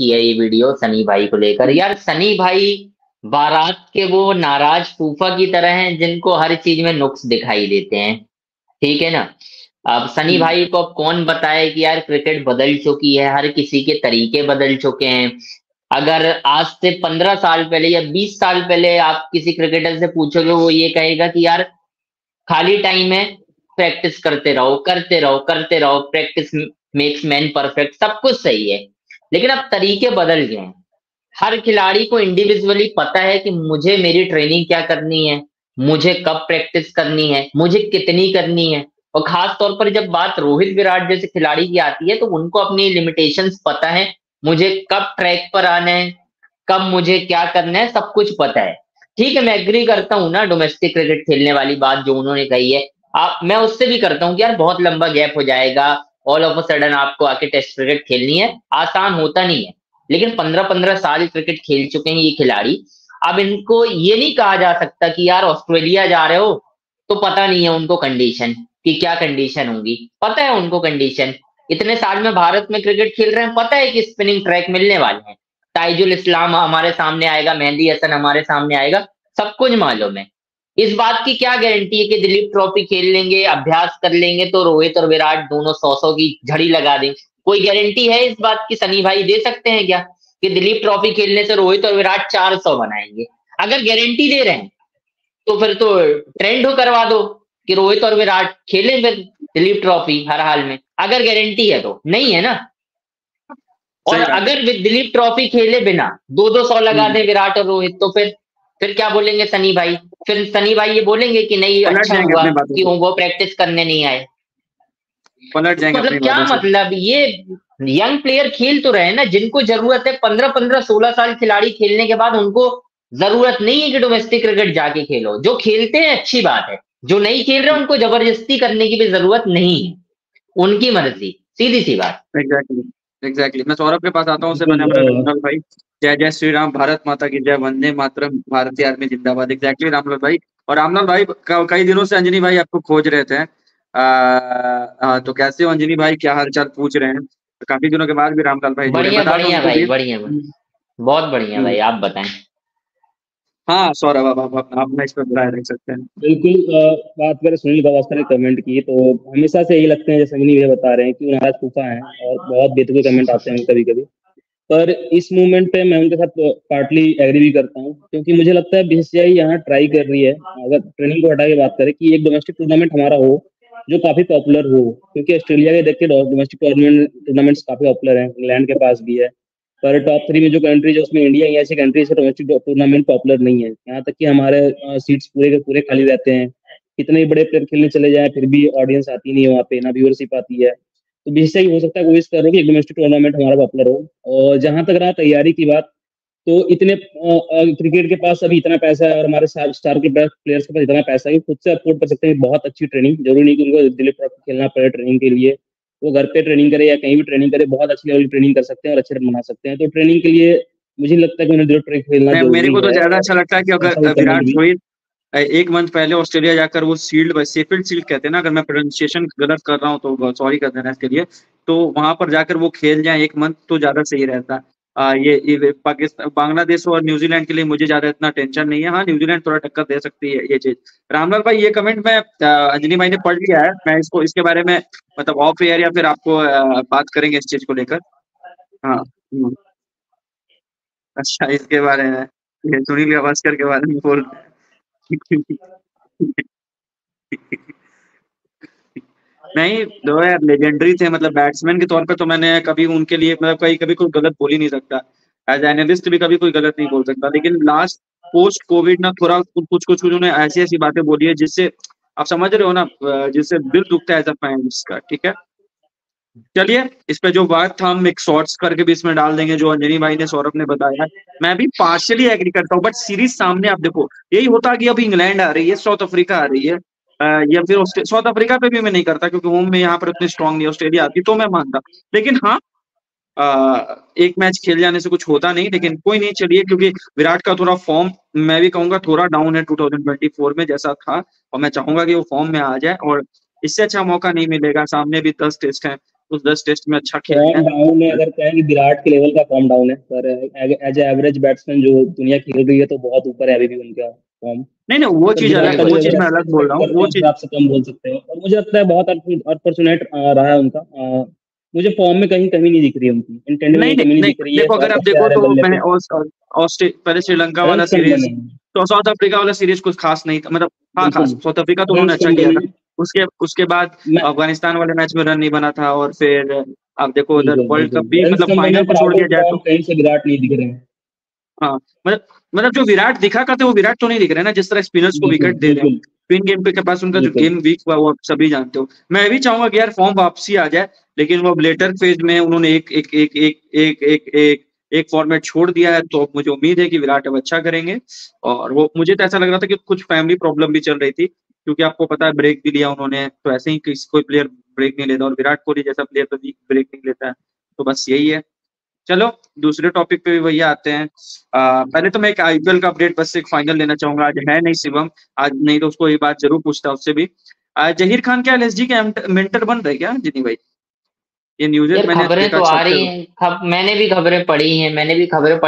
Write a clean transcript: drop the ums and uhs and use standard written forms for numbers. की है ये वीडियो सनी भाई को लेकर। यार सनी भाई बारात के वो नाराज फूफा की तरह हैं जिनको हर चीज में नुक्स दिखाई देते हैं, ठीक है ना। अब सनी भाई को अब कौन बताए कि यार क्रिकेट बदल चुकी है, हर किसी के तरीके बदल चुके हैं। अगर आज से 15 साल पहले या 20 साल पहले आप किसी क्रिकेटर से पूछोगे वो ये कहेगा कि यार खाली टाइम है, प्रैक्टिस करते रहो, प्रैक्टिस मेक्स मैन परफेक्ट, सब कुछ सही है। लेकिन अब तरीके बदल गए हैं, हर खिलाड़ी को इंडिविजुअली पता है कि मुझे मेरी ट्रेनिंग क्या करनी है, मुझे कब प्रैक्टिस करनी है, मुझे कितनी करनी है। और खास तौर पर जब बात रोहित विराट जैसे खिलाड़ी की आती है तो उनको अपनी लिमिटेशंस पता है, मुझे कब ट्रैक पर आना है, कब मुझे क्या करना है, सब कुछ पता है। ठीक है, मैं एग्री करता हूँ ना डोमेस्टिक क्रिकेट खेलने वाली बात जो उन्होंने कही है, मैं उससे भी करता हूँ कि यार बहुत लंबा गैप हो जाएगा, ऑल ऑफ अ सडन आपको आके टेस्ट क्रिकेट खेलनी है, आसान होता नहीं है। लेकिन 15-15 साल क्रिकेट खेल चुके हैं ये खिलाड़ी, अब इनको ये नहीं कहा जा सकता कि यार ऑस्ट्रेलिया जा रहे हो तो पता नहीं है उनको कंडीशन कि क्या कंडीशन होंगी, पता है उनको कंडीशन, इतने साल में भारत में क्रिकेट खेल रहे हैं, पता है कि स्पिनिंग ट्रैक मिलने वाले हैं, ताइजुल इस्लाम हमारे सामने आएगा, मेहंदी हसन हमारे सामने आएगा, सब कुछ मालूम है। इस बात की क्या गारंटी है कि दिलीप ट्रॉफी खेल लेंगे, अभ्यास कर लेंगे तो रोहित और विराट दोनों 100-100 की झड़ी लगा देंगे? कोई गारंटी है इस बात की सनी भाई दे सकते हैं क्या कि दिलीप ट्रॉफी खेलने से रोहित और विराट 400 बनाएंगे? अगर गारंटी दे रहे हैं तो फिर तो ट्रेंड हो करवा दो कि रोहित और विराट खेलें फिर दिलीप ट्रॉफी हर हाल में, अगर गारंटी है तो। नहीं है ना। और अगर दिलीप ट्रॉफी खेले बिना 200-200 लगा दें विराट और रोहित तो फिर क्या बोलेंगे सनी भाई? फिर सनी भाई ये बोलेंगे कि नहीं अच्छा हुआ कि वो प्रैक्टिस करने नहीं आए, पलट जाएंगे। मतलब क्या मतलब, ये यंग प्लेयर खेल तो रहे हैं ना, जिनको जरूरत है 15-16 साल खिलाड़ी खेलने के बाद उनको जरूरत नहीं है कि डोमेस्टिक क्रिकेट जाके खेलो। जो खेलते हैं अच्छी बात है, जो नहीं खेल रहे उनको जबरदस्ती करने की भी जरूरत नहीं है, उनकी मर्जी, सीधी सी बात। एग्जैक्टली। मैं सौरभ के पास आता हूँ, भाई जय जय श्री राम, भारत माता की जय, वंदे मातरम, भारतीय आर्मी जिंदाबाद। एग्जैक्टली रामलाल भाई। और रामलाल भाई कई दिनों से अंजनी भाई आपको खोज रहे थे, तो कैसे हो अंजनी भाई, क्या हालचाल पूछ रहे हैं? तो काफी दिनों के बाद भी रामलाल भाई। बढ़िया भाई, बहुत बढ़िया भाई, आप बताएं। हाँ सौरभ, आप इस पर राय रख सकते हैं। बिल्कुल, बात करें सुनील गावस्कर ने कमेंट की तो हमेशा से यही लगते हैं जैसे अंजनी भैया बता रहे हैं कि नाराज फूफा हैं और बहुत बेतुके कमेंट आते हैं कभी कभी, पर इस मूवमेंट पे मैं उनके साथ पार्टली एग्री भी करता हूँ क्योंकि मुझे लगता है बीसीसीआई यहाँ ट्राई कर रही है, अगर ट्रेनिंग को हटा के बात करें, कि एक डोमेस्टिक टूर्नामेंट हमारा हो जो काफी पॉपुलर हो, क्योंकि ऑस्ट्रेलिया के देखते डोमेस्टिक टूर्नामेंट्स काफी पॉपुलर हैं, इंग्लैंड के पास भी है, पर टॉप 3 में जो कंट्रीज है उसमें इंडिया ही ऐसी कंट्रीज है डोमेस्टिक टूर्नामेंट पॉपुलर नहीं है। यहाँ तक कि हमारे सीट्स पूरे के पूरे खाली रहते हैं, कितने बड़े प्लेयर खेलने चले जाएं फिर भी ऑडियंस आती नहीं है वहाँ पे, ना व्यूअरशिप आती है। तो बीसीसीआई हो सकता है कोशिश करो कि डोमेस्टिक टूर्नामेंट हमारा पॉपुलर हो। और जहाँ तक रहा तैयारी की बात, तो इतने क्रिकेट के पास अभी इतना पैसा है और हमारे स्टार के प्लेयर्स के पास इतना पैसा है कि खुद से अफोर्ड कर सकते हैं बहुत अच्छी ट्रेनिंग। जरूरी नहीं कि उनको दिलीप ट्रॉफी खेलना पड़े ट्रेनिंग के लिए, वो घर पे ट्रेनिंग करे या कहीं भी ट्रेनिंग करे, बहुत अच्छी लेवल की ट्रेनिंग कर सकते हैं और अच्छे रन बना सकते हैं। तो ट्रेनिंग के लिए मुझे लगता है कि उन्हें दिलीप ट्रॉफी खेलना, मेरे को तो ज्यादा अच्छा लगता है कि अगर विराट रोहित एक मंथ पहले ऑस्ट्रेलिया जाकर वो शेफील्ड सील्ड कहते हैं ना, अगर मैं प्रोनाउंसिएशन गलत कर रहा हूँ तो सॉरी कहते हैं इसके लिए, तो वहां पर जाकर वो खेल जाए एक मंथ तो ज्यादा सही रहता है। ये पाकिस्तान, बांग्लादेश और न्यूजीलैंड के लिए मुझे ज्यादा इतना टेंशन नहीं है। हाँ, न्यूजीलैंड थोड़ा टक्कर दे सकती है ये चीज। रामलाल भाई ये कमेंट मैं अंजनी भाई ने पढ़ लिया है, मैं इसको इसके बारे में मतलब ऑफ एयर या फिर आपको बात करेंगे इस चीज को लेकर। हाँ अच्छा, इसके बारे में सुनील गावस्कर के बारे में बोल नहीं, दो यार लेजेंडरी थे, मतलब बैट्समैन के तौर पे तो मैंने कभी उनके लिए मतलब कभी कोई गलत बोल ही नहीं सकता, एज एनालिस्ट भी कभी कोई गलत नहीं बोल सकता। लेकिन लास्ट पोस्ट कोविड ना थोड़ा कुछ उन्होंने ऐसी बातें बोली है जिससे आप समझ रहे हो ना, जिससे दिल दुखता है एज अ फैन इसका। ठीक है, चलिए इस पे जो बात था हम एक शॉर्ट्स करके भी इसमें डाल देंगे, जो अंजनी भाई ने, सौरभ ने बताया, मैं भी पार्शियली एग्री करता हूँ। बट सीरीज सामने आप देखो, यही होता कि अभी इंग्लैंड आ रही है, साउथ अफ्रीका आ रही है, या फिर साउथ अफ्रीका पे भी मैं नहीं करता क्योंकि होम में यहाँ पर उतने स्ट्रांग नहीं, ऑस्ट्रेलिया आती तो मैं मानता। लेकिन हाँ, एक मैच खेल जाने से कुछ होता नहीं, लेकिन कोई नहीं, चलिए, क्योंकि विराट का थोड़ा फॉर्म मैं भी कहूंगा थोड़ा डाउन है 2024 में जैसा था, और मैं चाहूंगा कि वो फॉर्म में आ जाए, और इससे अच्छा मौका नहीं मिलेगा। सामने भी 10 टेस्ट है, उस 10 टेस्ट में अच्छा खेला है। डाउन है अगर कहें कि विराट के लेवल का फॉर्म डाउन है, पर एज एवरेज बैट्समैन जो दुनिया खेल रही है तो बहुत ऊपर है अभी भी उनका फॉर्म। नहीं नहीं वो चीज अलग, वो चीज मैं अलग बोल रहा हूँ, वो चीज आपसे कम बोल सकते हो। और मुझे लगता है बहुत अनफॉर्चुनेट रहा है उनका, मुझे फॉर्म में कहीं कमी नहीं दिख रही है उनकी, नहीं दिख रही है। देखो अगर आप देखो तो मैंने पहले श्रीलंका वाला सीरीज, तो साउथ अफ्रीका वाला सीरीज कुछ खास नहीं था, मतलब हाँ खास, साउथ अफ्रीका तो उन्होंने अच्छा किया था, उसके बाद अफगानिस्तान वाले मैच में रन नहीं बना था, और फिर आप देखो उधर वर्ल्ड कप भी मतलब फाइनल पर छोड़ दिया जाए तो कहीं से विराट नहीं दिख रहे हैं। हाँ मतलब जो विराट दिखा करते वो विराट तो नहीं दिख रहे ना, जिस तरह स्पिनर्स को विकेट दे रहे हैं। स्पिन गेम के पास उनका जो गेम वीक हुआ वो आप सभी जानते हो। मैं भी चाहूंगा कि यार फॉर्म वापसी आ जाए, लेकिन वो लेटर फेज में उन्होंने एक फॉर्मेट छोड़ दिया है, तो मुझे उम्मीद है कि विराट अब अच्छा करेंगे। और वो मुझे तो ऐसा लग रहा था कि कुछ फैमिली प्रॉब्लम भी चल रही थी, क्योंकि आपको पता है ब्रेक भी लिया उन्होंने, तो ऐसे ही किसी कोई प्लेयर ब्रेक नहीं लेता, और विराट कोहली जैसा प्लेयर तो ब्रेक नहीं लेता है, तो बस यही है। चलो दूसरे टॉपिक पे भी भैया आते हैं। पहले तो मैं एक आईपीएल का अपडेट बस एक फाइनल लेना चाहूंगा, आज है नहीं शिवम, आज नहीं तो उसको ये बात जरूर पूछता उससे भी। जहीर खान क्या एलएसजी के मेंटर बन रहे क्या अंजनी भाई? ये न्यूज़ खबरें तो आ रही हैं, मैंने भी खबरें पढ़ी हैं, मैंने भी खबरें